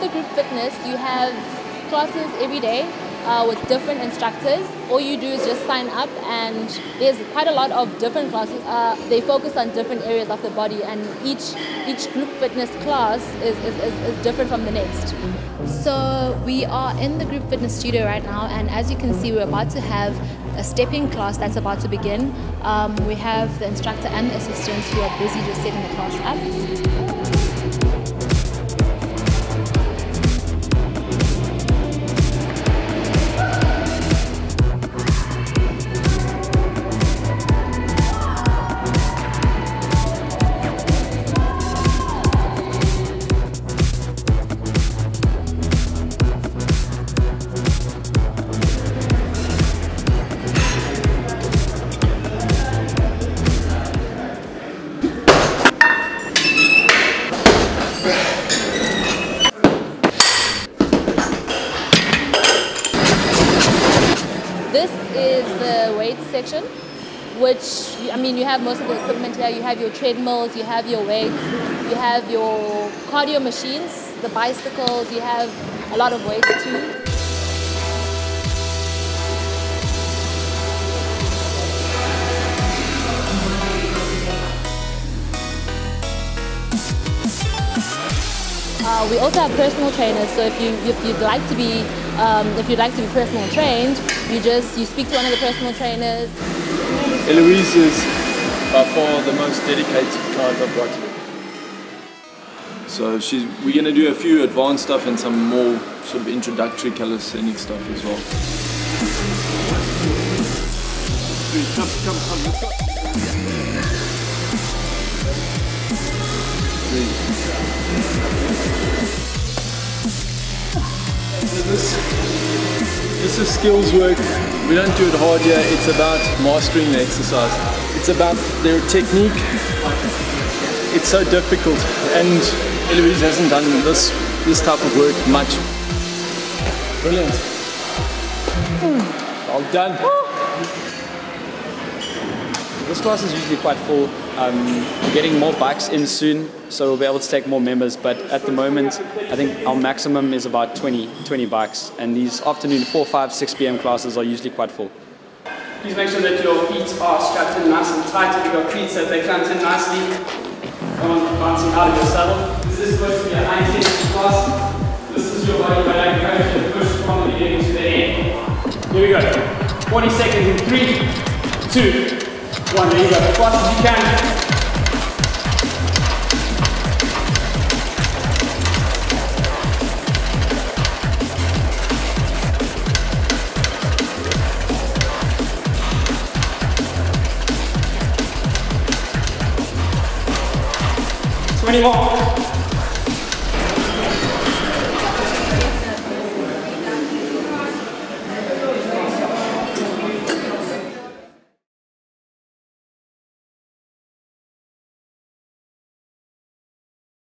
with the group fitness, you have classes every day with different instructors. All you do is just sign up, and there's quite a lot of different classes. They focus on different areas of the body, and each group fitness class is different from the next. So we are in the group fitness studio right now, and as you can see, we're about to have a stepping class that's about to begin. We have the instructor and the assistants who are busy just setting the class up. This is the weight section, which, I mean, you have most of the equipment here. You have your treadmills, you have your weights, you have your cardio machines, the bicycles, you have a lot of weights too. We also have personal trainers, so if you'd like to be personal trained, you speak to one of the personal trainers. Eloise is by far the most dedicated client I've worked with. So we're going to do a few advanced stuff and some more sort of introductory calisthenic stuff as well. This is skills work. We don't do it hard here. It's about mastering the exercise. It's about their technique. It's so difficult, and Eloise hasn't done this type of work much. Brilliant. Well done. This class is usually quite full. We're getting more bikes in soon, so we'll be able to take more members, but at the moment I think our maximum is about 20 bikes, and these afternoon 4, 5, 6 p.m. classes are usually quite full. Please make sure that your feet are strapped in nice and tight. If you've got cleats, so they clamp in nicely. Come on, bouncing out of your saddle. This is supposed to be a high intensity class. This is your body, but I encourage you to push from the beginning to the end. Here we go. 40 seconds in 3, 2, 1, there you go, as fast as you can. Twenty more.